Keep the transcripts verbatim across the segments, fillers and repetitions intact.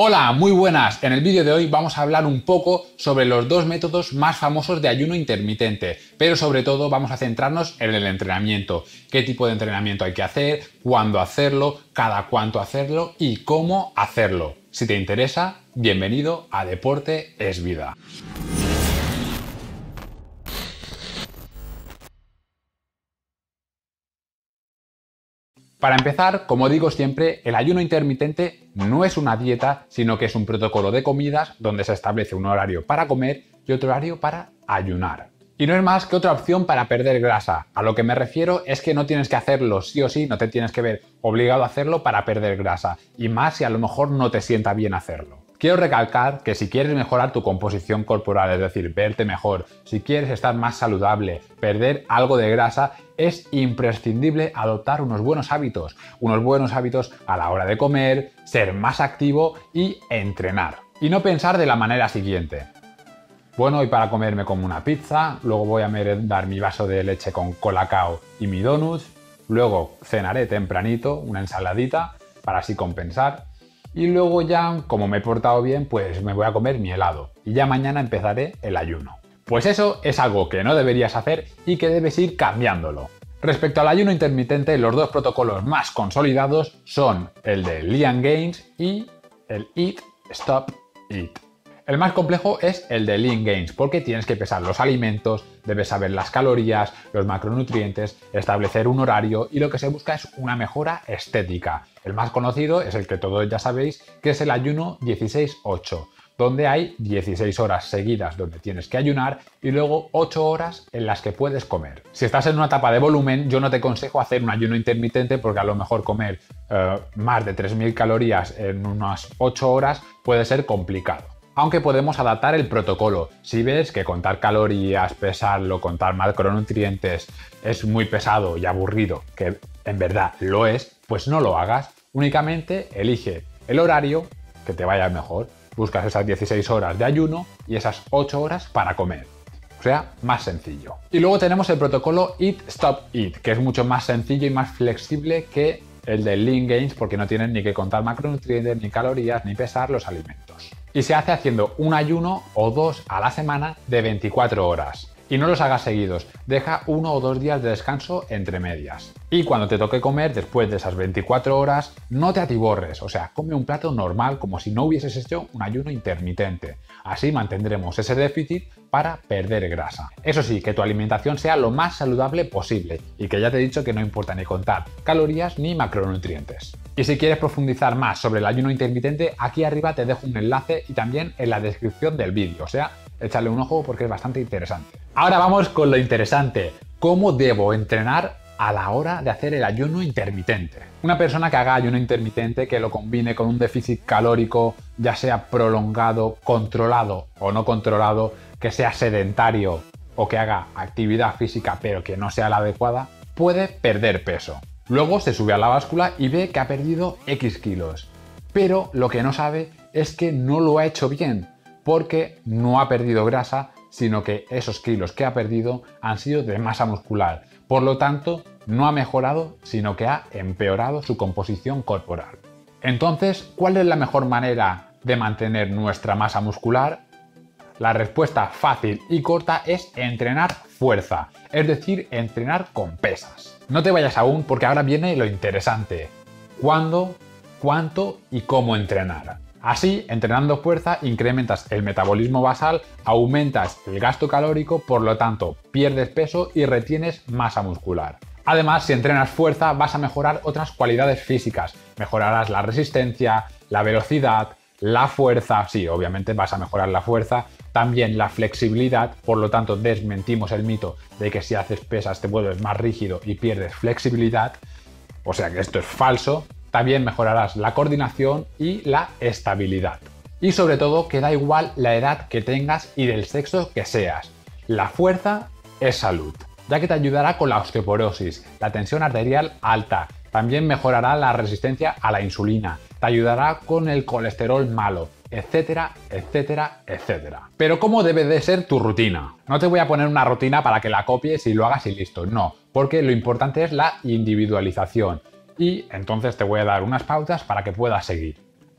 Hola, muy buenas. En el vídeo de hoy vamos a hablar un poco sobre los dos métodos más famosos de ayuno intermitente, pero sobre todo vamos a centrarnos en el entrenamiento. ¿Qué tipo de entrenamiento hay que hacer? ¿Cuándo hacerlo? ¿Cada cuánto hacerlo? ¿Y cómo hacerlo? Si te interesa, bienvenido a Deporte es Vida. Para empezar, como digo siempre, el ayuno intermitente no es una dieta, sino que es un protocolo de comidas donde se establece un horario para comer y otro horario para ayunar. Y no es más que otra opción para perder grasa. A lo que me refiero es que no tienes que hacerlo sí o sí, no te tienes que ver obligado a hacerlo para perder grasa, y más si a lo mejor no te sienta bien hacerlo. Quiero recalcar que si quieres mejorar tu composición corporal, es decir, verte mejor, si quieres estar más saludable, perder algo de grasa, es imprescindible adoptar unos buenos hábitos, unos buenos hábitos a la hora de comer, ser más activo y entrenar. Y no pensar de la manera siguiente: bueno, hoy para comer me como una pizza, luego voy a merendar mi vaso de leche con colacao y mi donut, luego cenaré tempranito una ensaladita para así compensar, y luego ya, como me he portado bien, pues me voy a comer mi helado y ya mañana empezaré el ayuno. Pues eso es algo que no deberías hacer y que debes ir cambiándolo. Respecto al ayuno intermitente, los dos protocolos más consolidados son el de Lean Gains y el Eat Stop Eat. El más complejo es el de Lean Gains, porque tienes que pesar los alimentos, debes saber las calorías, los macronutrientes, establecer un horario, y lo que se busca es una mejora estética. El más conocido es el que todos ya sabéis, que es el ayuno dieciséis ocho, donde hay dieciséis horas seguidas donde tienes que ayunar y luego ocho horas en las que puedes comer. Si estás en una etapa de volumen, yo no te aconsejo hacer un ayuno intermitente, porque a lo mejor comer eh, más de tres mil calorías en unas ocho horas puede ser complicado. Aunque podemos adaptar el protocolo. Si ves que contar calorías, pesarlo, contar macronutrientes es muy pesado y aburrido, que en verdad lo es, pues no lo hagas. Únicamente elige el horario que te vaya mejor. Buscas esas dieciséis horas de ayuno y esas ocho horas para comer. O sea, más sencillo. Y luego tenemos el protocolo Eat Stop Eat, que es mucho más sencillo y más flexible que el de Lean Gains, porque no tienen ni que contar macronutrientes, ni calorías, ni pesar los alimentos. Y se hace haciendo un ayuno o dos a la semana de veinticuatro horas. Y no los hagas seguidos, deja uno o dos días de descanso entre medias. Y cuando te toque comer después de esas veinticuatro horas, no te atiborres, o sea, come un plato normal como si no hubieses hecho un ayuno intermitente. Así mantendremos ese déficit para perder grasa. Eso sí, que tu alimentación sea lo más saludable posible, y que ya te he dicho que no importa ni contar calorías ni macronutrientes. Y si quieres profundizar más sobre el ayuno intermitente, aquí arriba te dejo un enlace y también en la descripción del vídeo, o sea, échale un ojo porque es bastante interesante. Ahora vamos con lo interesante: ¿cómo debo entrenar a la hora de hacer el ayuno intermitente? Una persona que haga ayuno intermitente, que lo combine con un déficit calórico, ya sea prolongado, controlado o no controlado, que sea sedentario o que haga actividad física pero que no sea la adecuada, puede perder peso. Luego se sube a la báscula y ve que ha perdido X kilos, pero lo que no sabe es que no lo ha hecho bien, porque no ha perdido grasa, sino que esos kilos que ha perdido han sido de masa muscular. Por lo tanto, no ha mejorado, sino que ha empeorado su composición corporal. Entonces, ¿cuál es la mejor manera de mantener nuestra masa muscular? La respuesta fácil y corta es entrenar fuerza, es decir, entrenar con pesas. No te vayas aún, porque ahora viene lo interesante: ¿cuándo, cuánto y cómo entrenar? Así, entrenando fuerza, incrementas el metabolismo basal, aumentas el gasto calórico, por lo tanto, pierdes peso y retienes masa muscular. Además, si entrenas fuerza, vas a mejorar otras cualidades físicas. Mejorarás la resistencia, la velocidad, la fuerza, sí, obviamente vas a mejorar la fuerza, también la flexibilidad, por lo tanto desmentimos el mito de que si haces pesas te vuelves más rígido y pierdes flexibilidad, o sea que esto es falso. También mejorarás la coordinación y la estabilidad. Y sobre todo, que da igual la edad que tengas y del sexo que seas, la fuerza es salud, ya que te ayudará con la osteoporosis, la tensión arterial alta, también mejorará la resistencia a la insulina, te ayudará con el colesterol malo, etcétera, etcétera, etcétera. Pero ¿cómo debe de ser tu rutina? No te voy a poner una rutina para que la copies y lo hagas y listo, no, porque lo importante es la individualización. Y entonces te voy a dar unas pautas para que puedas seguir.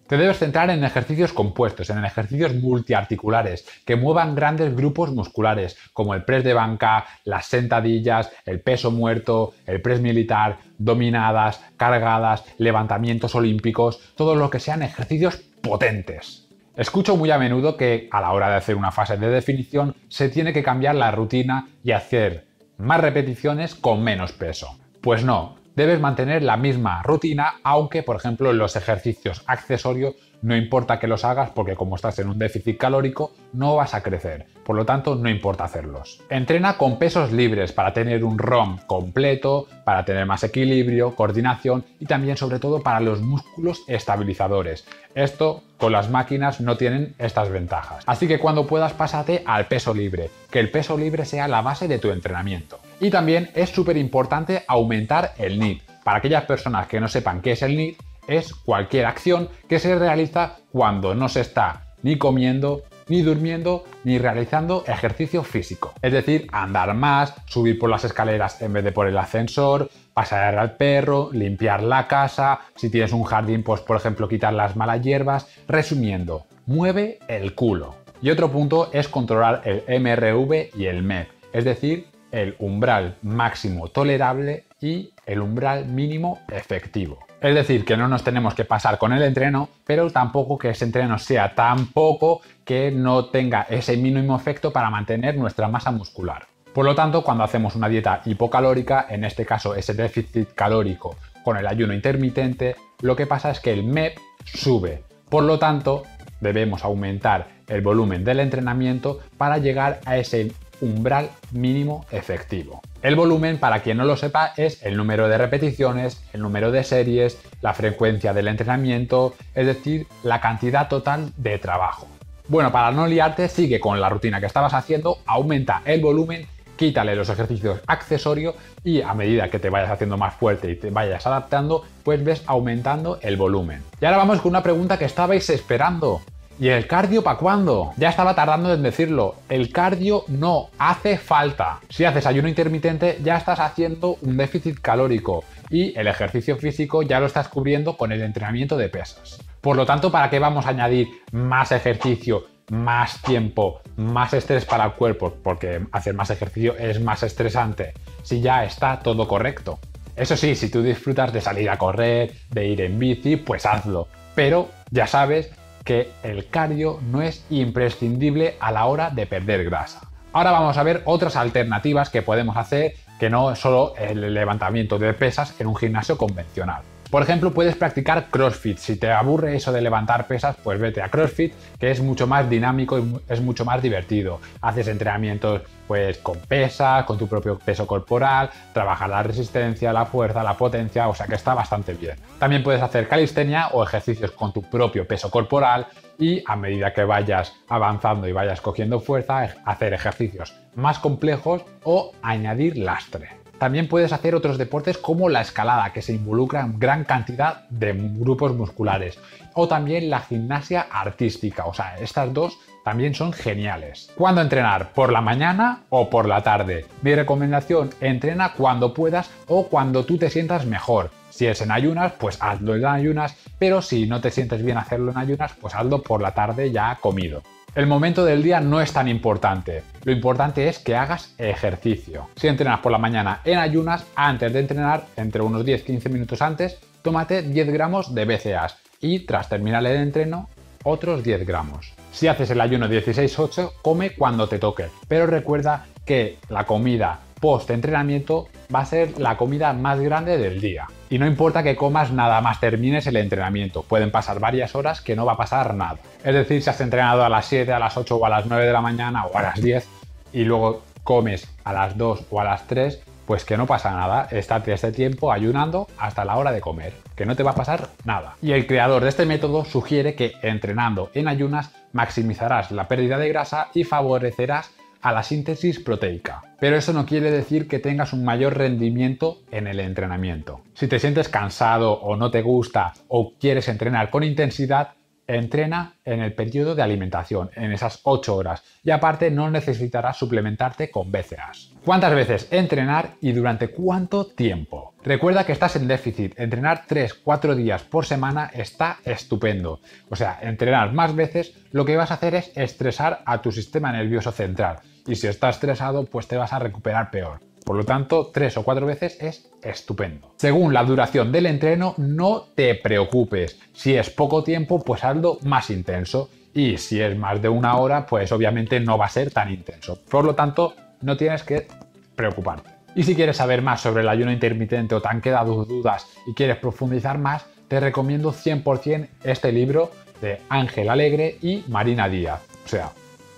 Te debes centrar en ejercicios compuestos, en ejercicios multiarticulares, que muevan grandes grupos musculares, como el press de banca, las sentadillas, el peso muerto, el press militar, dominadas, cargadas, levantamientos olímpicos, todo lo que sean ejercicios potentes. Escucho muy a menudo que a la hora de hacer una fase de definición se tiene que cambiar la rutina y hacer más repeticiones con menos peso. Pues no. Debes mantener la misma rutina, aunque, por ejemplo, en los ejercicios accesorios no importa que los hagas porque como estás en un déficit calórico no vas a crecer, por lo tanto no importa hacerlos. Entrena con pesos libres para tener un ROM completo, para tener más equilibrio, coordinación y también sobre todo para los músculos estabilizadores. Esto con las máquinas no tienen estas ventajas. Así que cuando puedas pásate al peso libre, que el peso libre sea la base de tu entrenamiento. Y también es súper importante aumentar el NEAT. Para aquellas personas que no sepan qué es el NEAT, es cualquier acción que se realiza cuando no se está ni comiendo, ni durmiendo, ni realizando ejercicio físico. Es decir, andar más, subir por las escaleras en vez de por el ascensor, pasear al perro, limpiar la casa, si tienes un jardín, pues por ejemplo quitar las malas hierbas. Resumiendo, mueve el culo. Y otro punto es controlar el M R V y el M E P, es decir, el umbral máximo tolerable y el umbral mínimo efectivo. Es decir, que no nos tenemos que pasar con el entreno, pero tampoco que ese entreno sea tan poco que no tenga ese mínimo efecto para mantener nuestra masa muscular. Por lo tanto, cuando hacemos una dieta hipocalórica, en este caso ese déficit calórico con el ayuno intermitente, lo que pasa es que el M E P sube. Por lo tanto, debemos aumentar el volumen del entrenamiento para llegar a ese umbral mínimo efectivo. El volumen, para quien no lo sepa, es el número de repeticiones, el número de series, la frecuencia del entrenamiento, es decir, la cantidad total de trabajo. Bueno, para no liarte, sigue con la rutina que estabas haciendo, aumenta el volumen, quítale los ejercicios accesorios y a medida que te vayas haciendo más fuerte y te vayas adaptando, pues ves aumentando el volumen. Y ahora vamos con una pregunta que estabais esperando. ¿Y el cardio para cuándo? Ya estaba tardando en decirlo. El cardio no hace falta. Si haces ayuno intermitente ya estás haciendo un déficit calórico y el ejercicio físico ya lo estás cubriendo con el entrenamiento de pesas. Por lo tanto, ¿para qué vamos a añadir más ejercicio, más tiempo, más estrés para el cuerpo? Porque hacer más ejercicio es más estresante, si ya está todo correcto. Eso sí, si tú disfrutas de salir a correr, de ir en bici, pues hazlo. Pero ya sabes que el cardio no es imprescindible a la hora de perder grasa. Ahora vamos a ver otras alternativas que podemos hacer que no es solo el levantamiento de pesas en un gimnasio convencional. Por ejemplo, puedes practicar CrossFit. Si te aburre eso de levantar pesas, pues vete a CrossFit, que es mucho más dinámico y es mucho más divertido. Haces entrenamientos pues con pesas, con tu propio peso corporal, trabajas la resistencia, la fuerza, la potencia, o sea que está bastante bien. También puedes hacer calistenia o ejercicios con tu propio peso corporal y a medida que vayas avanzando y vayas cogiendo fuerza, hacer ejercicios más complejos o añadir lastre. También puedes hacer otros deportes como la escalada, que se involucra gran cantidad de grupos musculares, o también la gimnasia artística. O sea, estas dos también son geniales. ¿Cuándo entrenar? ¿Por la mañana o por la tarde? Mi recomendación, entrena cuando puedas o cuando tú te sientas mejor. Si es en ayunas, pues hazlo en ayunas, pero si no te sientes bien hacerlo en ayunas, pues hazlo por la tarde ya comido. El momento del día no es tan importante, lo importante es que hagas ejercicio. Si entrenas por la mañana en ayunas, antes de entrenar, entre unos diez a quince minutos antes, tómate diez gramos de B C A As y tras terminar el entreno, otros diez gramos. Si haces el ayuno dieciséis ocho, come cuando te toque, pero recuerda que la comida post-entrenamiento va a ser la comida más grande del día. Y no importa que comas nada más termines el entrenamiento, pueden pasar varias horas que no va a pasar nada. Es decir, si has entrenado a las siete, a las ocho o a las nueve de la mañana o a las diez y luego comes a las dos o a las tres, pues que no pasa nada, estate este tiempo ayunando hasta la hora de comer, que no te va a pasar nada. Y el creador de este método sugiere que entrenando en ayunas maximizarás la pérdida de grasa y favorecerás a la síntesis proteica, pero eso no quiere decir que tengas un mayor rendimiento en el entrenamiento. Si te sientes cansado o no te gusta o quieres entrenar con intensidad, Entrena en el periodo de alimentación, en esas ocho horas, y aparte no necesitarás suplementarte con B C A As. ¿Cuántas veces entrenar y durante cuánto tiempo? Recuerda que estás en déficit. Entrenar tres cuatro días por semana está estupendo. O sea, entrenar más veces lo que vas a hacer es estresar a tu sistema nervioso central, y si estás estresado pues te vas a recuperar peor. Por lo tanto, tres o cuatro veces es estupendo. Según la duración del entreno, no te preocupes. Si es poco tiempo, pues hazlo más intenso. Y si es más de una hora, pues obviamente no va a ser tan intenso. Por lo tanto, no tienes que preocuparte. Y si quieres saber más sobre el ayuno intermitente o te han quedado dudas y quieres profundizar más, te recomiendo cien por cien este libro de Ángel Alegre y Marina Díaz. O sea,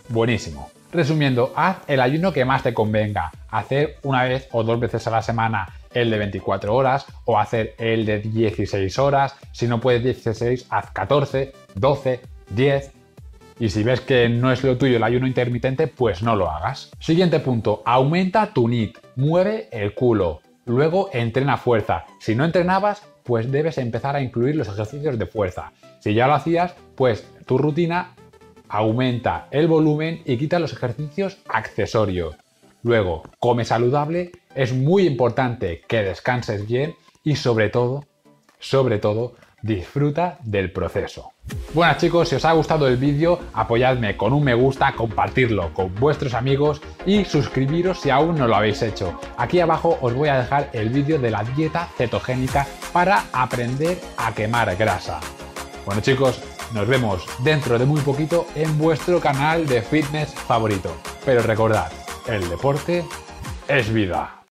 buenísimo. Resumiendo, haz el ayuno que más te convenga. Hacer una vez o dos veces a la semana el de veinticuatro horas o hacer el de dieciséis horas. Si no puedes dieciséis, haz catorce, doce, diez. Y si ves que no es lo tuyo el ayuno intermitente, pues no lo hagas. Siguiente punto, aumenta tu N E A T. Mueve el culo. Luego entrena fuerza. Si no entrenabas, pues debes empezar a incluir los ejercicios de fuerza. Si ya lo hacías, pues tu rutina aumenta el volumen y quita los ejercicios accesorios. Luego, come saludable, es muy importante que descanses bien y sobre todo, sobre todo, disfruta del proceso. Bueno chicos, si os ha gustado el vídeo, apoyadme con un me gusta, compartirlo con vuestros amigos y suscribiros si aún no lo habéis hecho. Aquí abajo os voy a dejar el vídeo de la dieta cetogénica para aprender a quemar grasa. Bueno chicos, nos vemos dentro de muy poquito en vuestro canal de fitness favorito. Pero recordad, el deporte es vida.